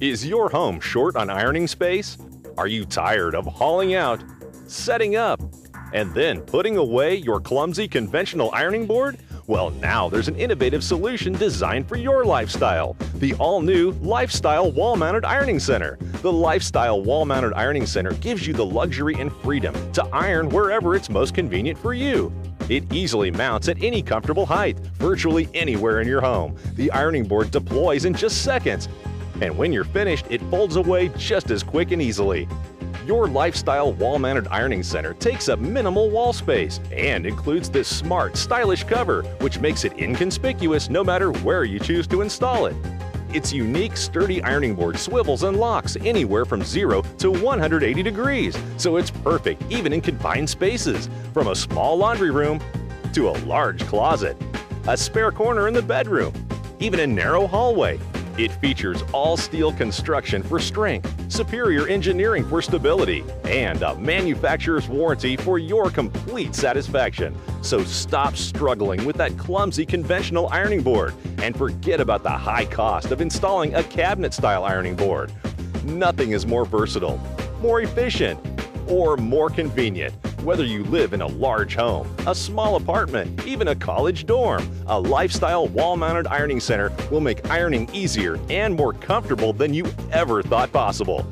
Is your home short on ironing space? Are you tired of hauling out, setting up, and then putting away your clumsy conventional ironing board? Well, now there's an innovative solution designed for your lifestyle. The all-new Lifestyle Wall-Mounted Ironing Center. The Lifestyle Wall-Mounted Ironing Center gives you the luxury and freedom to iron wherever it's most convenient for you. It easily mounts at any comfortable height, virtually anywhere in your home. The ironing board deploys in just seconds. And when you're finished, it folds away just as quick and easily. Your Lifestyle Wall-Mounted Ironing Center takes up minimal wall space and includes this smart, stylish cover, which makes it inconspicuous no matter where you choose to install it. Its unique, sturdy ironing board swivels and locks anywhere from 0 to 180 degrees, so it's perfect even in confined spaces, from a small laundry room to a large closet, a spare corner in the bedroom, even a narrow hallway. It features all-steel construction for strength, superior engineering for stability, and a manufacturer's warranty for your complete satisfaction. So stop struggling with that clumsy conventional ironing board and forget about the high cost of installing a cabinet-style ironing board. Nothing is more versatile, more efficient, or more convenient. Whether you live in a large home, a small apartment, even a college dorm, a Lifestyle Wall-Mounted Ironing Center will make ironing easier and more comfortable than you ever thought possible.